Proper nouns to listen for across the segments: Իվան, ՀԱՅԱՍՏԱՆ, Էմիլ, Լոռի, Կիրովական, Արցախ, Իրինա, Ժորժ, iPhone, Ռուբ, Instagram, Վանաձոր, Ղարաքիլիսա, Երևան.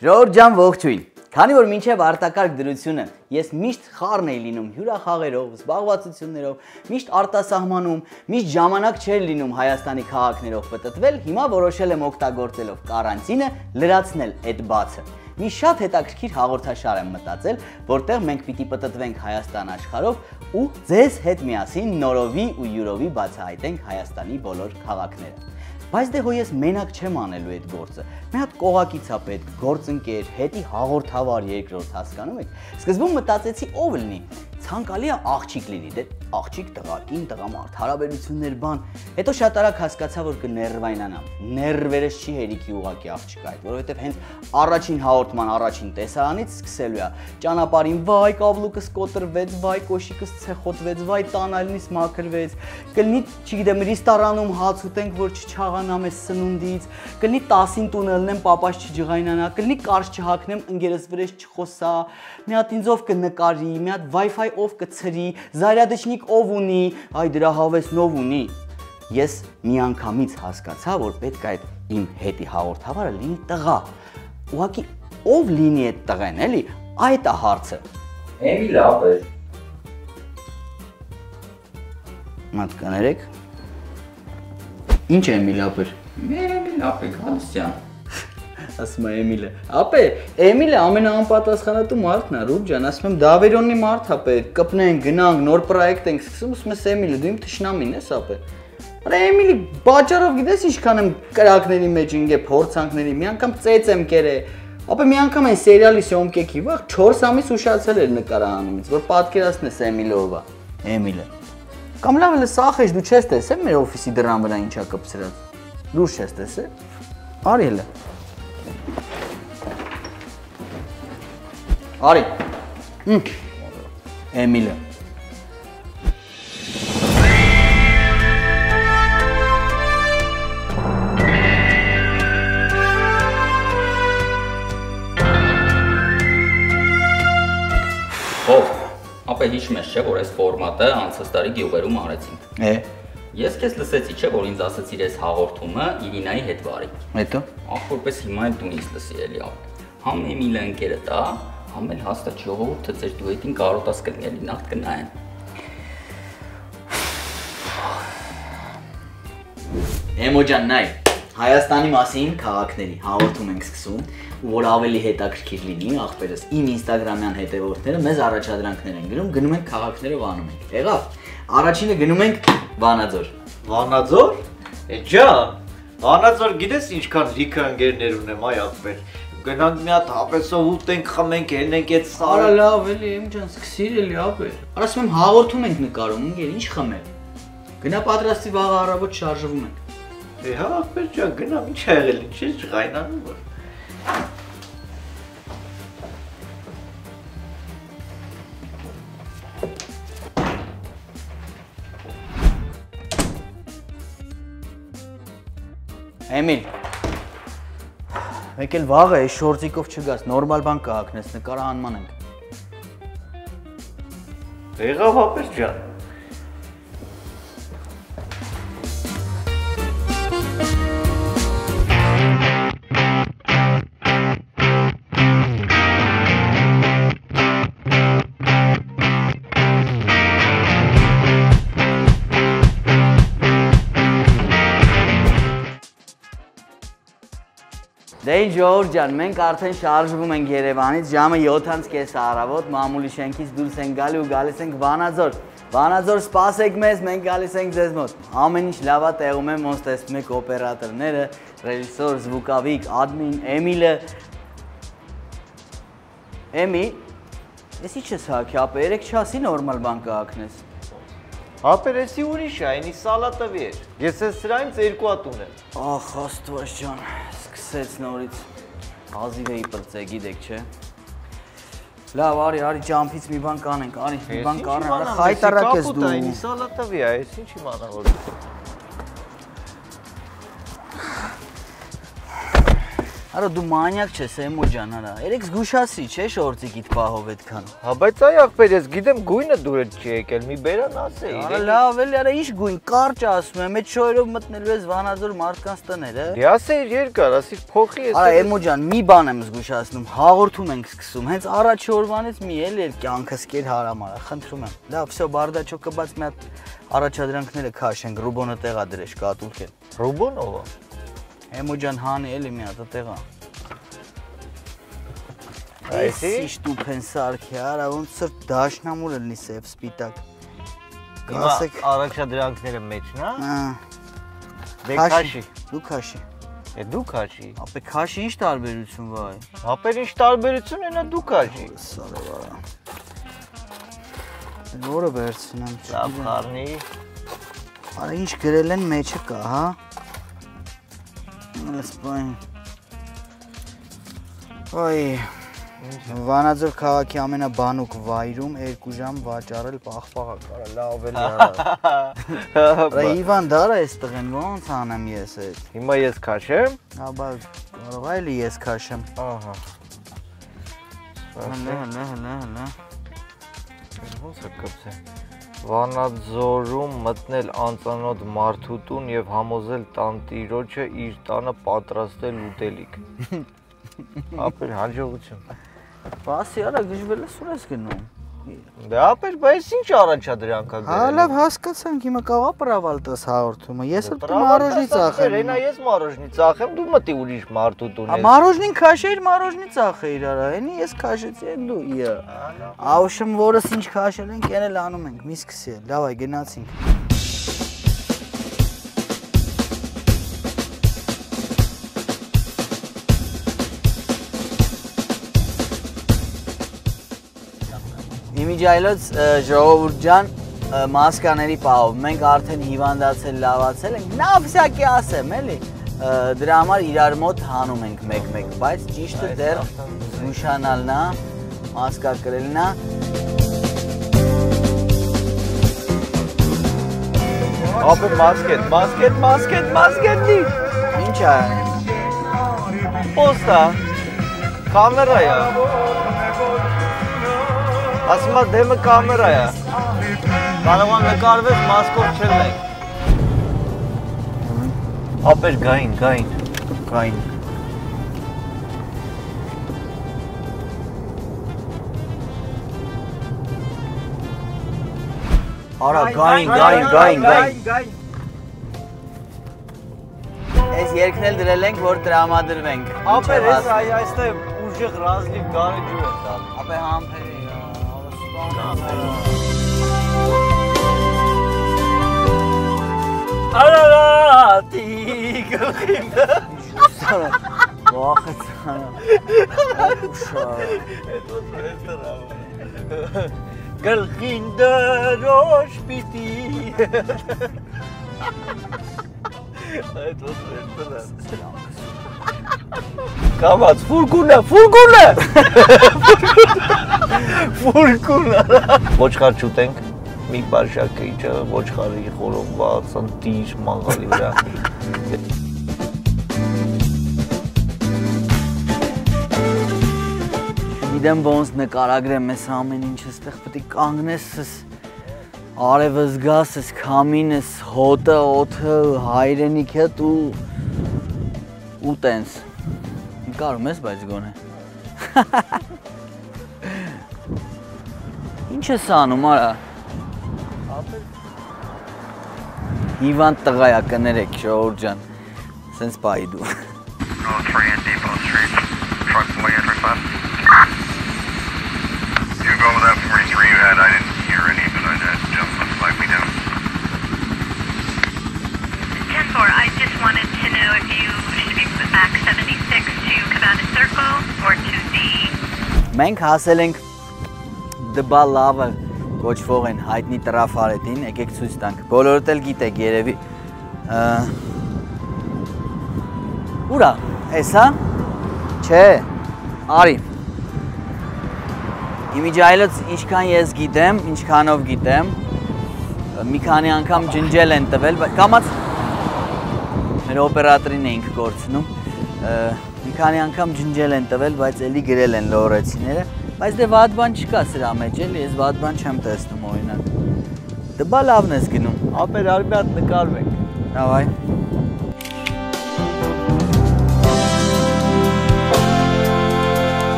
Ժողովուրդ ջան ողջույն։ Քանի որ մինչև արտակարգ դրությունը ես միշտ խառն էի լինում հյուրախաղերով, զբաղվածություններով, միշտ արտասահմանում, միշտ ժամանակ չէր լինում Հայաստանի քաղաքներով պատտվել, հիմա որոշել եմ օգտագործելով կարանտինը լրացնել այդ բացը։ Մի շատ հետաքրքիր հաղորդաշար եմ մտածել, որտեղ մենք պիտի պատտվենք Հայաստան աշխարհով ու ձեզ հետ միասին նորովի ու յուրովի բացահայտենք Հայաստանի բոլոր քաղաքները։ Բայց դե հո ես մենակ չեմ անելու այդ գործը։ Մի հատ կողակիցապետ, գործընկեր, հետի հաղորդավար երկրորդ հասկանում եք։ Սկզբում մտածեցի ով լինի։ Ցանկալի է աղջիկ լինի, դե աղջիկ տղակին, տղամարդ հարաբերություններ բան։ Հետո շատ արագ հասկացա, որ կներվայնանամ։ Ներվերս չի հերիքի ուղակի աղջիկը այդ, որովհետև հենց առաջին հաղորդման առաջին տեսարանից սկսելու է։ Ճանապարհին վայ կավլուկս կոտրվեց, վայ կոշիկս ցեխոտվեց, վայ տանալնից մաքրվեց։ Կլինի, չգիտեմ, ռեստորանում հաց ուտենք, որ չչաղ Namaz sınındıyız. Kılni tasin tunelnem papaşçı cıgayınana. Kılni karşçı haknem İngiliz bireş çıkosa. Miyat inzov kılni kari. Miyat wifi of kıtsari. Zaryadışnik ovuni. Haydra haves novuni. Yes miyankamiz haskatsa vor petkayet im heti haortavara lini tığa. Uaki ov lini et tığen eli ayta hartsa. Emi lapır. Matkanerek. Ինչ է Էմիլը ապեր։ Էմիլը ապեր Հալստյան։ Ասում է Էմիլը։ Ապե, Էմիլը ամենաանպատասխանատու մարդն է, Ռուբ ջան, ասում եմ Դավերոնի մարդ ապեր, կպնենք, գնանք, նոր պրոյեկտ ենք սկսում, ասում ես Էմիլը, դու իմ թշնամին ես ապե։ Արա Էմիլի բաճարով գիտես ինչքան եմ կրակների մեջ ինգե փորձանքների, մի անգամ ծեծ եմ կերե։ Ապե մի անգամ այն սերիալի սյոմկեքի վաղ 4 ամիս ուշացել էր նկարահանումից, որ պատկերացնես Էմիլը ով է։ Էմիլը Կամ լավ էլ սախեջ դու չես տեսել մեր օֆիսի դռան վրա ինչա կպցրած։ Լուրջ չես տեսել։ Արի հլը։ Արի։ Էմիլը։ Ո՞վ Ապել հիշում ես չէ, որ այս ֆորմատը անցած տարի գյուղերում արեցինք։ Է։ Ես քեզ լսեցի չէ, որ ինձ ասացիր այս հաղորդումը Իրինայի հետ վարի։ Հետո։ Ախ որպես հիմա էլ դու ինձ լսի էլի ապ։ Համ Էմիլը ընկերը տա, համ էլ հաստատ ժողովուրդը ծեր դուետին կարոտած կլինի նախ կնայեն։ Էմո ջան նայ, Հայաստանի մասին քաղաքների հաղորդում ենք սկսում։ Որ ավելի հետաքրքիր լինի, ախպերս իմ Instagram-յան հետևորդները մեզ առաջադրանքներ են գրում, գնում ենք քաղաքներով անում ենք։ Եղավ։ Առաջինը գնում ենք Վանաձոր։ Վանաձոր։ Էջա։ Վանաձոր գիտես ինչքան լիքը ընկերներ ունեմ, այ ախպեր։ Գնանք մի հատ հապեսով ուտենք, խմենք, ելնենք այդ սարը։ Արա լավ էլի, իմ ջան, սկսիր էլի, ախպեր։ Արա ասում եմ հաղորդում ենք նկարում, ընկեր, ինչ խմել։ Գնա պատրաստի վաղը առավոտ շարժվում ենք։ Էհա, ախպեր ջան, գնա, ի՞նչ ա եղել, ի՞նչ է ջղայնանում որ։ Էմիլ Մեկ էլ վաղը է շորտիկով չգաս, նորմալ բան կհակնես, նկարահանման ենք։ Եղավ ապեր ջան։ Դե Ժորժ ջան, մենք արդեն շարժվում ենք Երևանից, ժամը 7:30 առավոտ, մամուլի շենքից դուրս ենք գալի ու գալիս ենք Վանաձոր։ Վանաձոր սպասեք մեզ, մենք գալիս ենք ձեզ մոտ։ Ամեն ինչ լավա տեղում է, ոնց տեսնում եք օպերատորները, ռեժիսոր, զվուկավիկ, ադմին, Էմիլը։ Էմի, ես ի՞նչ ես հաքի, ապա երեք չասի նորմալ բան կհակնես։ Ապերեսի ուրիշ է, այնի սալատվի էր։ Ես ես սրանից երկու հատ ունեմ։ Ախ, Աստված ջան, սկսեց նորից։ Հազիվ էի պրծե, գիտեք չէ։ Լավ, արի, արի ջամփից մի բան կանենք, արի, մի բան կանենք, արա խայտարակ ես դու։ Այնի սալատվի է, ես ինչի մանավոր։ Արա դու մանյակ ես էմո ջան, արա։ Երեքս գուշացի, չէ՞ շորտի գիտ պահով այդքան։ Հա, բայց այ ախպեր, ես գիտեմ գույնը դուրը չի եկել, մի բերան ասեի։ Արա լավ էլի, արա ինչ գույն, կարճ ասում եմ, այդ շոյերով մտնելու ես Վանաձոր մարդկանց տները։ Դե ասեի երկար, ասի փոխի ես։ Արա էմո ջան, մի բան եմ զգուշացնում, հաղորդում ենք սկսում, հենց առաջ օրվանից մի էլ էր կյանքս կեր հարամարա, խնդրում եմ։ Լավ, վсё, բարդաչոկը բաց մի հատ առաջադրանքները քաշենք, ռուբոնը տեղա դրեշ, կատուլք են։ Ռուբոն ո՞վ է։ Emocan hani elimi atateğa. Aysi ştu pensar ki ara onun sırt daşnamur elni sev spitak. Kasık araçta direktlerin meçna. Bekaşi, dukaşi. E dukaşi. Ape kaşi hiç tarberütsün vay. Ape hiç tarberütsün ena dukaşi. Sarıva. Doğru versin hem. Lap karni. Ara hiç grelen meçe ka ha. Վանաձոր քաղաքի ամենաբանուկ վայրում 2 ժամ վաճառել պաղպաղակ, արա լավ էլի արա։ Արա Իվան դարա էս տղեն, ոնց անեմ ես այդ։ Հիմա ես քաշեմ։ Հա, բայց կարող էլի ես քաշեմ։ Ահա։ Հա։ Ոնց է կպցե։ Վանաձորում մտնել անծանոթ մարդու տուն եւ համոզել տանտիրոջը իր տանը պատրաստել ուտելիք։ Ապեր հաջողություն։ Պասի արա գժվել ես ուրես գնում։ Դե ապեր, բայց ինչ առաջադրանքա գնել։ Հա լավ հասկացանք, հիմա կաղա պրավալ տես հաղորդումը։ Ես էլ մարոժնի ծախեմ։ Հենա ես մարոժնի ծախեմ, դու մտի ուրիշ մարդու տուն ես։ Մարոժնին քաշեիր, մարոժնի ծախեիր արա, հենի ես քաշեցի, հեն դու։ Աուշմ որս ինչ քաշել ենք, այն էլ անում ենք, մի սկսի։ Լավ այ գնացինք։ Իմիջայլոց ժողովուրդյան մասկաների պահով, մենք արդեն հիվանդացել, լավացել ենք, նավսյակի ասեմ էլի, դրա համար իրար մոտ հանում ենք մեկ-մեկ, բայց ճիշտը դեռ զուշանալն է, մասկա կրելն է։ Ապը մասկետ, մասկետ, մասկետ, մասկետ դի։ Ինչ է այն։ Պոստա, կամերա է։ Ասմա դեմը կամերա է, կարողան նկարվես, մասկով չել մենք։ Ապեր գային, գային, գային։ Արա գային, գային, գային, գային։ Ես երկնել դրել ենք, որ տրամադրվենք։ Ապեր ես այստեղ ուժեղ ռազլիվ գարեջու է տալ։ Ապեր համպերի։ Ararati gülümde. Vakit sana. Gülümde roş biti. Kamat furguna furguna. Ֆուրկունը։ Ոչխար չուտենք, մի բաժակը իջը, ոչխարի խորոված, ընտիր մանգալի վրա։ Գիտեմ ոնց նկարագրեմ ես ամեն ինչ, այստեղ պետք է կանգնես, արևը զգաս, քամինս, հոտը, օդը, հայրենիքդ ու տենց։ Նկարում ես, բայց գոնե։ Ինչ ես անում, արա։ Հիվանդ տղայա, կներեք, շողորդ ջան, սենց պայի դու։ Մենք հասել ենք դբա լավը կոչվող են հայտնի տրավարետին, եկեք ցույց տանք, բոլորդ էլ գիտեք երևի։ Ուրա, էսա, չէ, արի, իմիջայլոց ինչքան ես գիտեմ, ինչքանով գիտեմ, մի քանի անգամ ջնջել են տվել, կամաց մեր օպերատրին էինք գործնում, Մի քանի անգամ ջնջել են տվել, բայց էլի գրել են լորեցիները, բայց դե վատ բան չկա սրա մեջ, էլի ես վատ բան չեմ տեսնում օրինակ։ Դե բա լավն ես գնում, ապեր արի մի հատ նկարվենք։ Դավայ։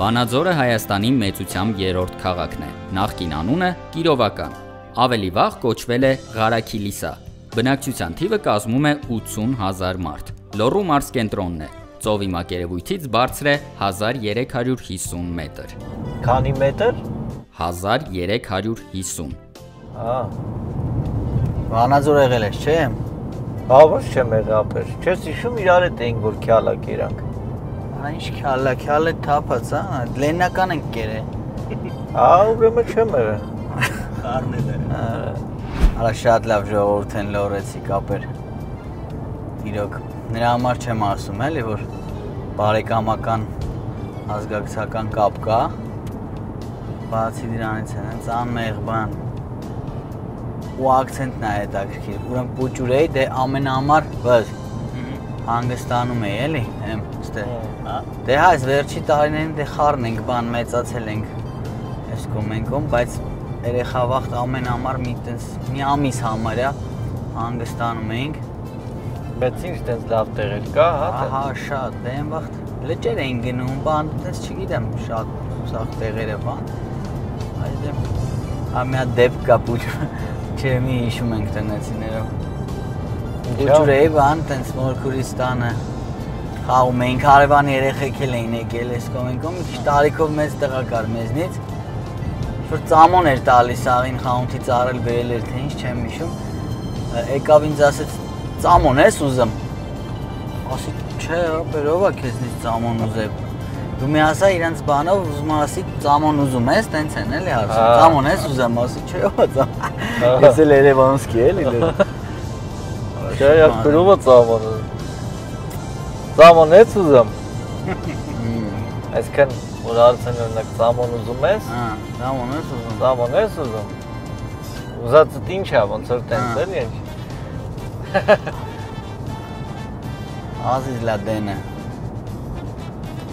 Վանաձորը Հայաստանի մեծությամբ երրորդ քաղաքն է, նախկին անունը Կիրովական, ավելի վաղ կոչվել է Ղարաքիլիսա, բնակչության թիվը կազմում է 80,000 մարդ, լոռու մարզկենտրոնն է, ծովի մակերևույթից բարձր է 1350 մետր։ Քանի մետր? 1350։ Վանաձոր եղել ես, չէ՞։ Հա, ոչ չեմ եղել, ապեր։ Չես հիշում իրար հետ էինք որ քյալակ երանք։ Այնչ քյալա, քյալը թափած, հա, լեննական ենք գերը։ Հա, ուրեմն չեմ երը։ Խառնել է։ Արա շատ լավ ժողովուրդ են լորեցի կապեր։ Իրոք, նրա համար չեմ ասում, էլի որ բարեկամական ազգակցական կապ կա։ Բացի դրանից հենց անմեղ բան։ Ու ակցենտն է հետաքրքիր։ Ուրեմն փոճուրեի դե ամենամար բաց։ Հանգստանում էի, էլի, հեմ։ Դե հա, այս վերջի տարիներին դե խառն ենք, բան մեծացել ենք այս կոմենքում, բայց երեխա վաղտ ամեն համար մի տենց մի ամիս համարյա հանգստանում էինք։ Բայց ինչ տենց լավ տեղեր կա, հա, թե։ Ահա, շատ, դե այն վաղտ լճեր էին գնում, բան տենց չգիտեմ, շատ սաղ տեղերը բան։ Այս դե ամյա դեպք կա փոճուր, չէ, մի հիշում ենք տնեցիներով։ Փոճուր էի բան տենց Մորքուրիստանը Խաղում էին, քարևանի երեխեք էլ էին եկել այս կոմենքում, մի քիչ տարիքով մեծ տղա կար մեզնից, որ ծամոն էր տալիս աղին խանութից առել բերել էր, թե ինչ չեմ հիշում, եկավ ինձ ասեց ծամոն ես ուզում, ասի չէ, ապերով է քեզնից ծամոն ուզեմ, դու մի ասա իրենց բանով ուզում ասի ծամոն ուզում ես, տենց են էլի հարցում, ծամոն ես ուզեմ, ասի չէ, ծամոն ես էլ Երևանսկի էլի դեռ, չէ, ապերով է ծամոն ուզում Zaman ne uzam? Esken uzarsın önüne zaman uzun mes. Zaman ne uzam? Uzatı dinç yapın, sırtın sen genç. Az izle dene.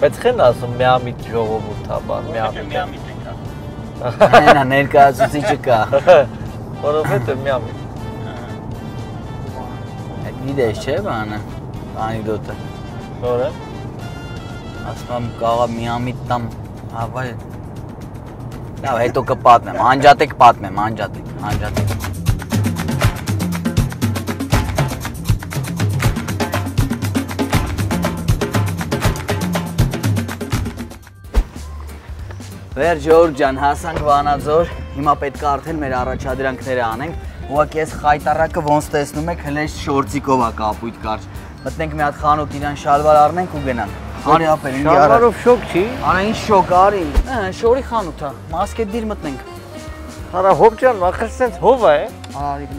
Betkin nasıl miyamit jogu bu taban? Miyamit eka. Nena nerka susi çıka. Orada miyamit. Bir de şey bana anekdota. Sonra? Aslan kağa miyamitten havay. Ya heto kapatmam. Ancatek kapatmam. Ancatek. Ver Georgian Hasan Vanazor. Հիմա պետք է արդեն մեր առաջադրանքները անենք։ Ուղղակի ես խայտարակը ոնց տեսնում եք, հենց շորտիկով է կապույտ կարճ։ Մտնենք մի հատ խանութ, իրան շալվար առնենք ու գնանք։ Արի ապեր, ինձ արա։ Շալվարով շոկ չի։ Արա ինչ շոկ, արի։ Շորի խանութ է։ Մասկետ դիր մտնենք։ Արա հոբ ջան, ախր սենց հով է։ Արի։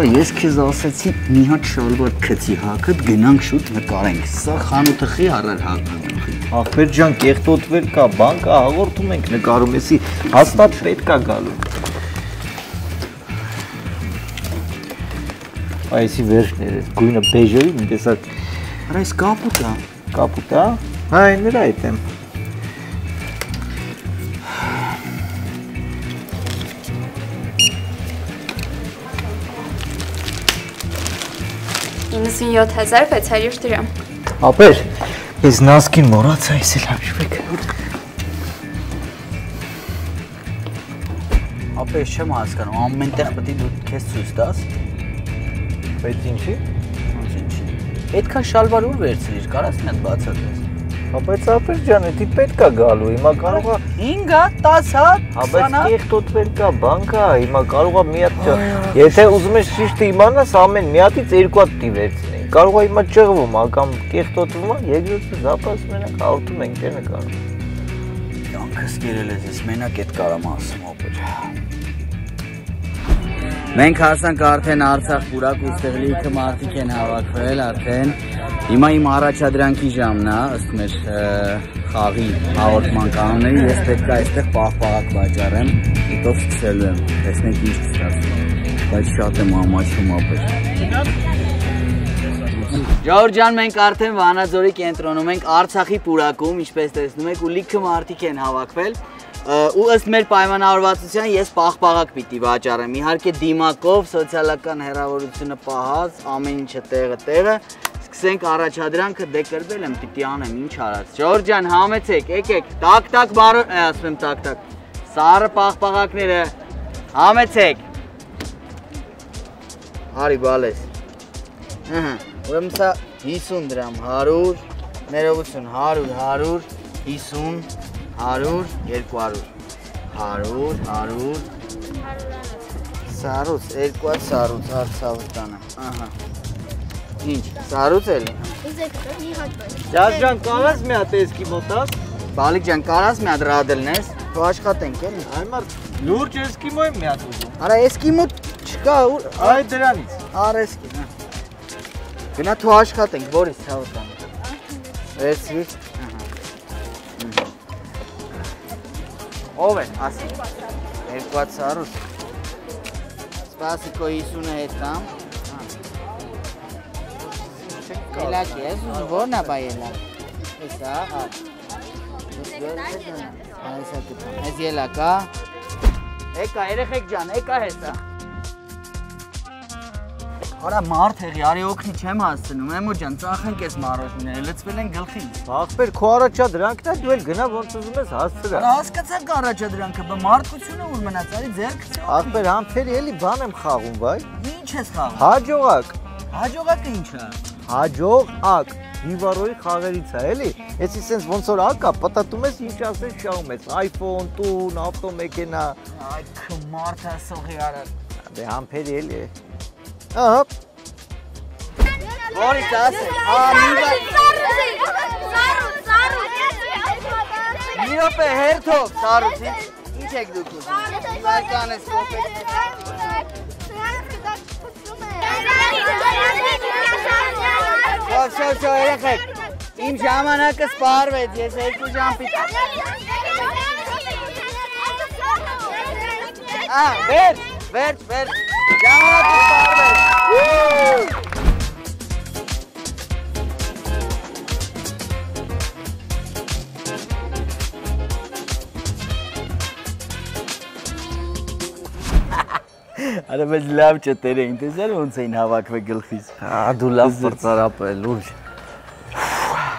Բարո, ես քեզ ասացի, մի հատ շալվար քցի հագդ, գնանք շուտ նկարենք։ Սա խանութը խի առար հագնախի։ Ախպեր ջան, կեղտոտվել կա, բան կա, հաղորդում ենք նկարում, էսի հաստատ պետք է գալու։ Այսի վերջն էր, գույնը բեժերի, մի տեսակ։ Արա այս կապուտա։ Կապուտա։ Հա, նրա այդ եմ։ İnsan yot hazır peçeliş duruyor. Aper, biz naskin morat sayısılamış pek. Aper işte maskar, ama ben tekpati dört kez sustas. Petinci, petinci. Etka şalvar olur versiniz, karasnet batsat versiniz. Aper, aper canı tip etka galu, ima galuğa. Inga tasat. Aper kek totverka banka, ima galuğa miyatça. Եթե ուզում ես ճիշտ իմանաս ամեն միատից երկու հատ տիվեցնեի։ Կարող է հիմա ճղվում, ակամ կեղտոտվում է, երկրորդը զապաս մենակ հաղորդում ենք դե նկարում։ Յանքս գերել ես, ես մենակ այդ կարամ ասում ապեր։ Մենք հասանք արդեն Արցախ Բուրակ, ուստեղ լիքը մարդիկ են հավաքվել արդեն։ Հիմա իմ առաջադրանքի ժամն է, ըստ մեր խաղի հաղորդման կանոնների, ես պետք է այստեղ պաղ-պաղակ վաճառեմ, դիտով սկսելու եմ, տեսնենք ինչ կստացվի։ Բայց շատ եմ ամաչում ապեր։ Ժողովուրդ ջան, մենք արդեն Վանաձորի կենտրոնում ենք, Արցախի Պուրակում, ինչպես տեսնում եք, ու լիքը մարդիկ են հավաքվել, ու ըստ մեր պայմանավորվածության ես պաղ-պաղակ պիտի վաճառեմ, իհարկե դիմակով, սոցիալական հեռավորությունը պահած, ամեն ինչը տեղը, սկսենք առաջադրանքը, դե կրվել եմ, պիտի անեմ, ինչ արած։ Ժողովուրդ ջան, համեցեք, եկեք, տակ-տակ բարո, ասում եմ տակ-տակ, սառը պաղ-պաղակները, համեցեք։ Արի բալես, ուրեմ սա 50 դրամ, 100, ներողություն, 100, 100, 50, 100, 200, 100, 100, սարուց, 200 սարուց, արցավտանը, ահա, ինչ, սարուց էլի, ճաս ճան կարաս միա տեսքի մոտաս, բալիկ ճան կարաս միա դրադելնես, թո աշխատենք էլի, այմար լուրջ եսքիմո եմ միա տուզում, արա եսքիմո Չկա, այ դրանից, արեսքին, գնա թու աշխատենք, որից ծավտանք, վերցվիր, ով է, ասին, 200, սպասիկո 50 հետամ, ելակ ես, որնա բայ ելակ, եսա, այս ելակա, եկա, երեխեք ճան, եկա հեսա, Արա մարդ հեղի, արի օգնի չեմ հասցնում, Էմո ջան, ծախենք ես մարոզները, լցվել են գլխին։ Ախպեր, քո առաջադրանքն է, դու էլ գնա ոնց ուզում ես հասցրա։ Հասկացանք առաջադրանքը, բա մարդկությունը ուր մնաց, արի ձեռքս չոփի։ Ախպեր, համբերի էլի բան եմ խաղում, վայ։ Ինչ ես խաղում։ Հաջողակ։ Հաջողակը ի՞նչ է։ Հաջողակ։ Հիվարոյի խաղերից է, էլի։ Էսի սենց ոնց որ ակա, պատատում ես ինչ ասես շահում ես, iPhone, տուն, ավտոմեքենա։ Այ քմարտա սողի արա։ Դե համբերի էլի։ Ահա Որից ասել, ամիվա Սարուց, Սարուց Մի ոպե հերթով, Սարուցից, ինչ եք դուք ուզում, իվական ես կոպետ Շով, շով, շով, երեխեք, իմ ժամանակը սպարվեց, ես երկու ժամպիտ Ահ, վերջ, վերջ, վերջ Ժամանակ Արա մեզ լավ չտեր էին, տեսար ոնց էին հավաքվե գլխից։ Դու լավ պրծարապել ուր։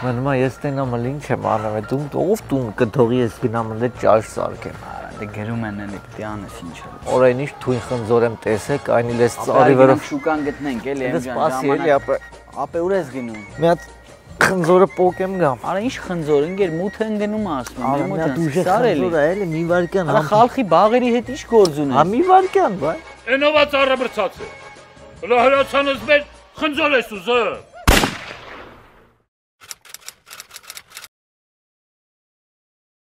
Մնումա ես տենամ էլ ինչ եմ անում է, ով տուն կթողի ես գնամ էլ ճաշ սարքեմ։ Գերում են էլի պտի անես ինչ է։ Օրայն իշտ թույն խնձոր եմ տեսեք, այն իլ ես ծարի վերով։ Ապեր շուկան գտնենք էլի եմ ժամանակ։ Ապե ուր ես գնում։ Միատ խնձորը պոք եմ գամ։ Արա ինչ խնձոր, ընգեր մութ են գնում ասնում։ Արա միատ ուժե խնձորա էլի մի վարկյան։ Արա խալխի բաղերի հետ ինչ գործ ունես։ Հա մի վարկյան, բայ։ Էնովա ծարը մրցած է։ Հլա հրացանս մեր խնձոր ես ուզը։